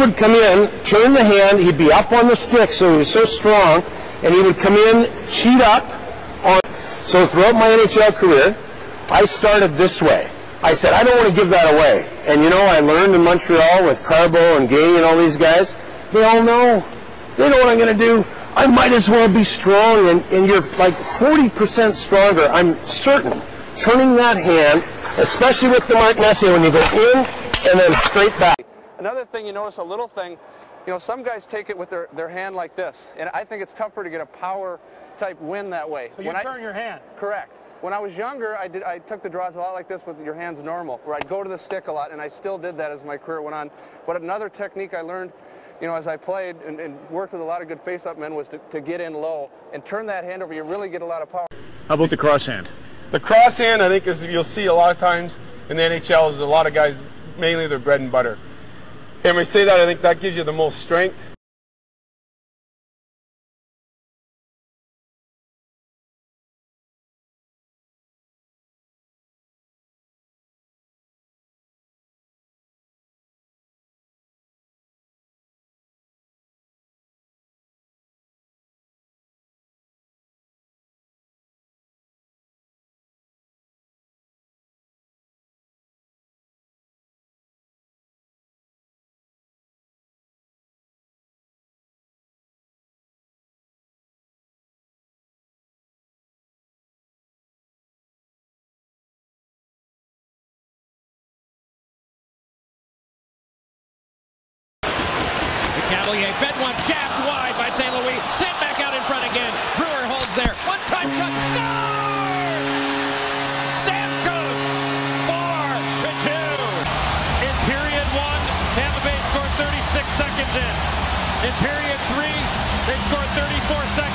would come in, turn the hand, he'd be up on the stick, so he was so strong, and he would come in, cheat up. So throughout my NHL career, I started this way. I said, I don't want to give that away. And you know, I learned in Montreal with Carbo and Gagné and all these guys, they all know. They know what I'm going to do. I might as well be strong, and you're like 40% stronger, I'm certain. Turning that hand, especially with the Mark Messier, when you go in and then straight back. Another thing you notice, a little thing, you know, some guys take it with their hand like this, and I think it's tougher to get a power type win that way. So you turn your hand. Correct. When I was younger, I took the draws a lot like this with your hands normal, where I'd go to the stick a lot, and I still did that as my career went on. But another technique I learned, you know, as I played and worked with a lot of good face-up men was to get in low and turn that hand over. You really get a lot of power. How about the cross hand? The cross hand, I think, is you'll see a lot of times in the NHL is a lot of guys, mainly their bread and butter. And when I say that, I think that gives you the most strength. Fed one, tapped wide by Saint Louis, sent back out in front again. Brewer holds there, one-time shot, score! Stamkos, 4-2. In period one, Tampa Bay scored 36 seconds in. In period three, they scored 34 seconds.